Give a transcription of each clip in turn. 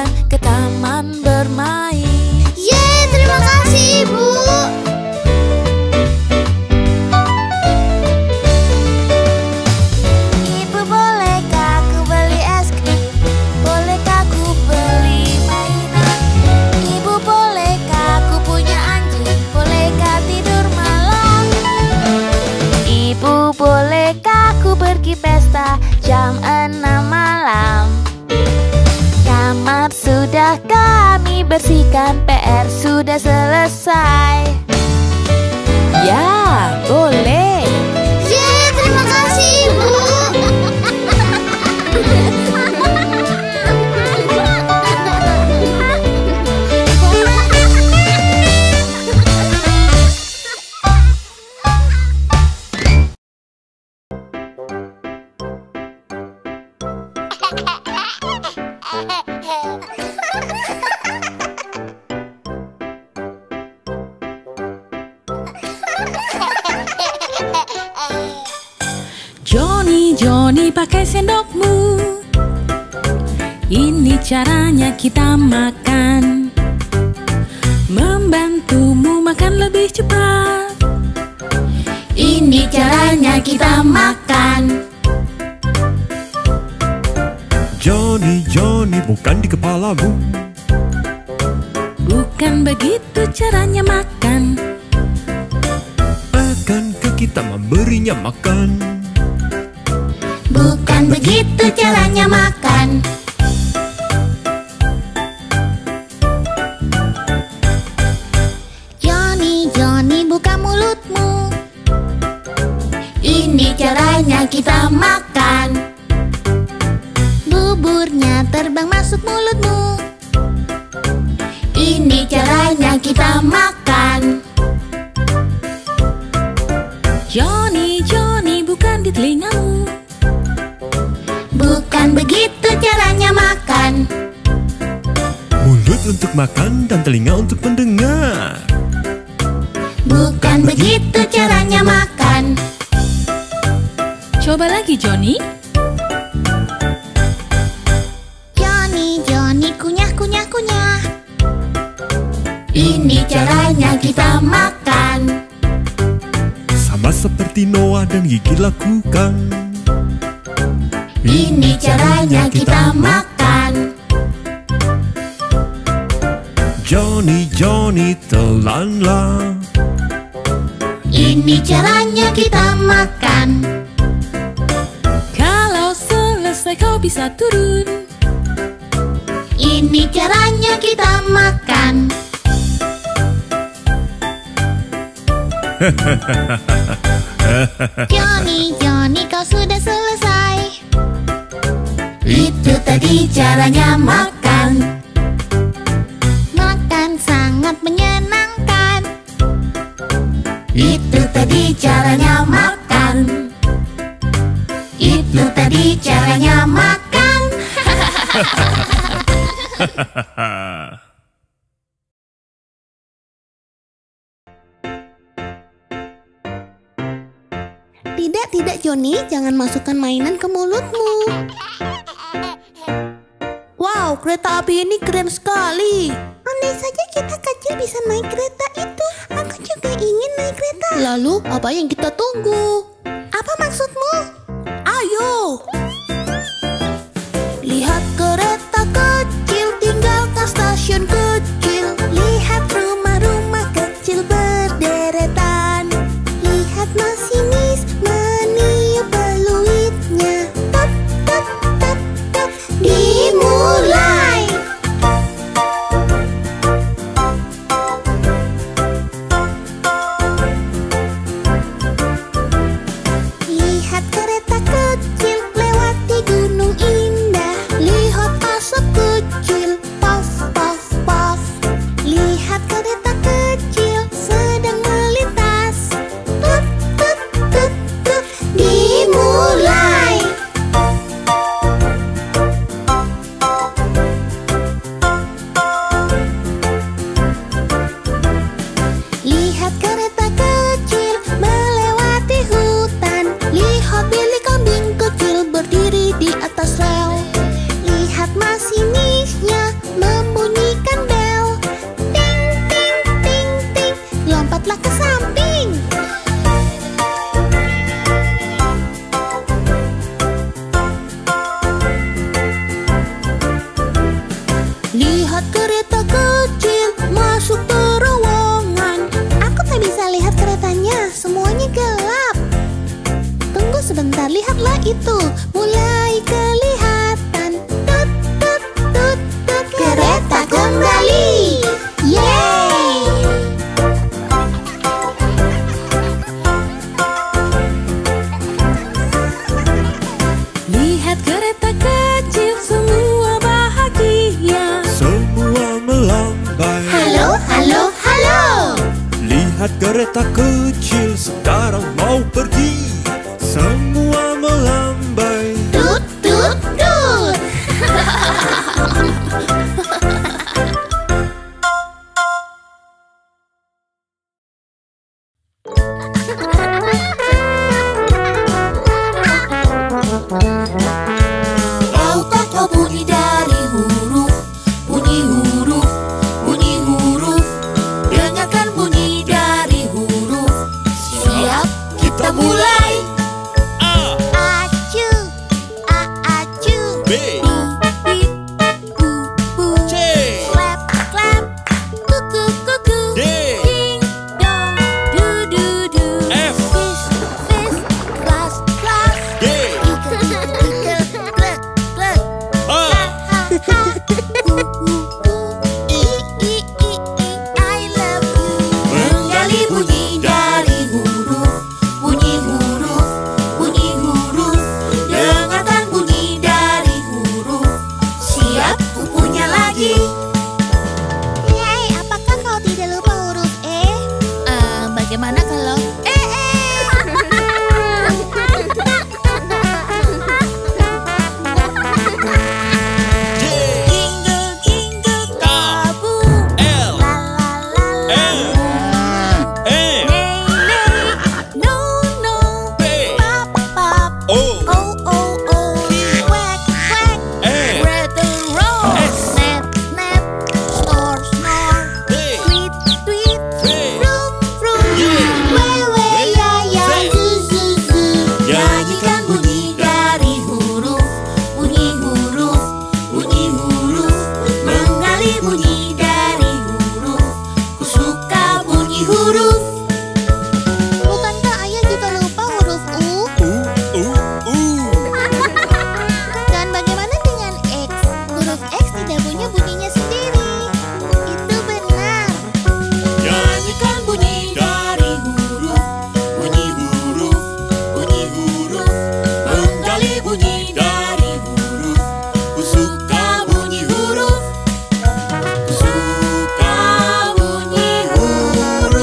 dia ke taman bermain. Yeay, terima kasih Ibu. Ibu, bolehkah aku beli es krim? Bolehkah aku beli mainan? Ibu, bolehkah aku punya anjing? Bolehkah tidur malam? Ibu, bolehkah aku pergi pesta jam 6 malam? Kamar sudah kami bersihkan, PR sudah selesai. Ya, boleh. Yeay, terima kasih Ibu. Johnny, pakai sendokmu. Ini caranya kita makan, membantumu makan lebih cepat. Ini caranya kita makan. Johnny, Johnny, bukan di kepalamu. Bukan begitu caranya makan. Akankah kita memberinya makan? Bukan begitu caranya makan. Johnny, Johnny, buka mulutmu. Ini caranya kita makan. Buburnya terbang masuk mulutmu. Ini caranya kita makan. Johnny, Johnny, bukan di telingamu. Bukan begitu caranya makan. Mulut untuk makan dan telinga untuk mendengar. Bukan begitu caranya makan. Coba lagi Johnny. Johnny, Johnny, kunyah, kunyah, kunyah. Ini caranya kita makan. Sama seperti Noah dan gigi lakukan. Ini caranya kita makan. Johnny, Johnny, telanlah. Ini caranya kita makan. Kalau selesai kau bisa turun. Ini caranya kita makan. Johnny, Johnny, kau sudah selesai. Itu tadi caranya makan. Makan sangat menyenangkan. Itu tadi caranya makan. Itu tadi caranya makan. Tidak, tidak Johnny, jangan masukkan mainan ke mulutmu. Wow, kereta api ini keren sekali. Andai saja kita kecil bisa naik kereta itu. Aku juga ingin naik kereta. Lalu, apa yang kita tunggu? Apa maksudmu? Ayo! Lihat kereta kecil, tinggalkan stasiun kecil. Lihat rumah-rumah kecil berderetan. Lihat masinis meniup peluitnya. Tap, tap, tap, tap. Dimulai. Lihat kereta kecil lewati gunung indah. Lihat pas lihat kereta kecil masuk terowongan. Aku tak bisa lihat keretanya, semuanya gelap. Tunggu sebentar, lihatlah itu mulai kelihatan. Tut tut tut tut, kereta kembali. Yeay! Lihat kereta kecil, semua bahagia. Semua melambai. Halo, halo, halo. Lihat kereta kecil sekarang mau pergi. Semua melambai. Tut tut tut. Tahukah kau bunyi dari huruf? Bunyi huruf, bunyi huruf. Dengarkan bunyi dari huruf. Siap, kita mulai. A, acu, a, acu. B, bi, bu, bu. C, klap, klap. Kuku, kuku. D, ding, dong, du, du, du. F, fish, fish. Klas, klas. G, menggali bunyi dari huruf, bunyi huruf, bunyi huruf. Dengarkan bunyi dari huruf. Siap, kupunya lagi. Yeay, apakah kau tidak lupa huruf E? Bagaimana kalau E, E? J, Jingle, jingle, K, kabur. L, La, la, la, la. M, N, Nay, nay. No. P, Pop, pop. O, Oh. Quack, quack. N, Rattle, roll. S, Nap, nap. Snore, snore. T, Tweet, tweet. V, Vroom, vroom. Y, Wewe, yaya. Z. Zu, zu, zu. Nyanyikan bunyi dari huruf. Bunyi huruf, bunyi huruf. Mengali bunyi dari huruf. Ku suka bunyi huruf. Bukankah ayah juga lupa huruf U? U, U. Dan bagaimana dengan X? Huruf X tidak punya bunyinya sendiri. Itu benar. Nyanyikan bunyi dari huruf. Bunyi huruf, bunyi huruf. Menggali bunyi dari huruf. Ku suka bunyi huruf. Ku suka bunyi huruf.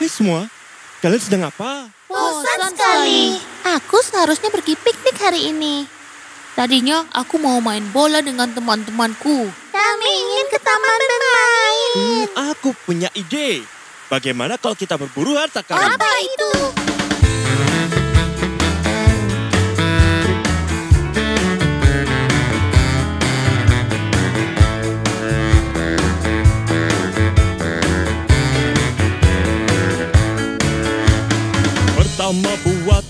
Hei semua, kalian sedang apa? Bosan sekali. Aku seharusnya pergi piknik hari ini. Tadinya aku mau main bola dengan teman-temanku. Kami ingin ke taman bermain. Aku punya ide. Bagaimana kalau kita berburu harta karun? Apa itu? Pertama buat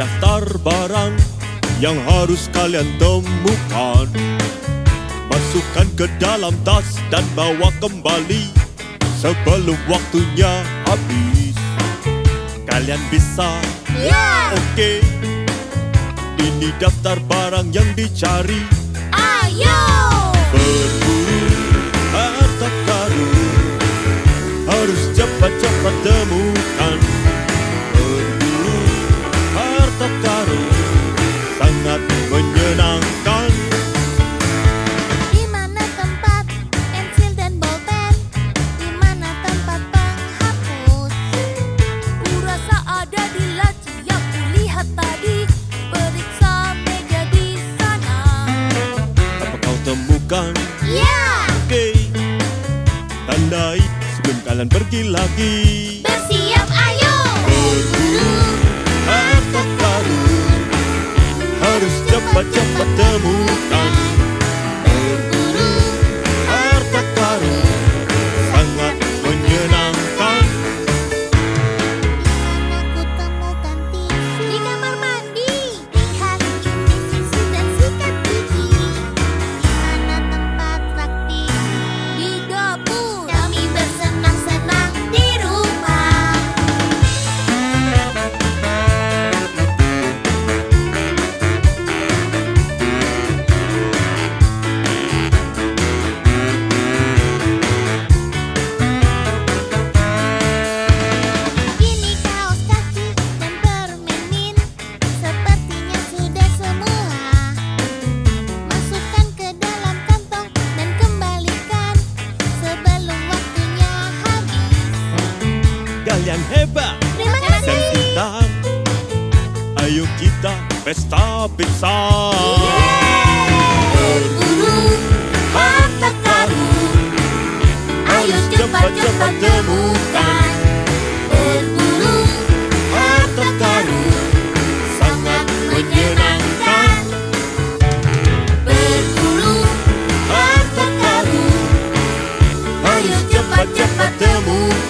daftar barang yang harus kalian temukan. Masukkan ke dalam tas dan bawa kembali sebelum waktunya habis. Kalian bisa? Ya. Oke. Ini daftar barang yang dicari. Ayo. Berburu harta karun, harus cepat-cepat temukan. Berburu harta karun, sangat menyenangkan. Di mana tempat pensil dan bolpen? Di mana tempat penghapus? Kurasa ada di laci yang kulihat tadi. Periksa meja di sana. Apa kau temukan? Ya. Oke. Tandai sebelum kalian pergi lagi. Bersiap, ayo. Berburu harta karun, harus cepat-cepat temukan. Berburu harta karun, kalian hebat. Terima kasih. Dan kita, ayo kita pesta pizza. Berburu apa kamu? Ayo cepat-cepat temukan. Berburu apa kamu? Sangat menyenangkan. Berburu apa kamu? Ayo cepat-cepat temukan.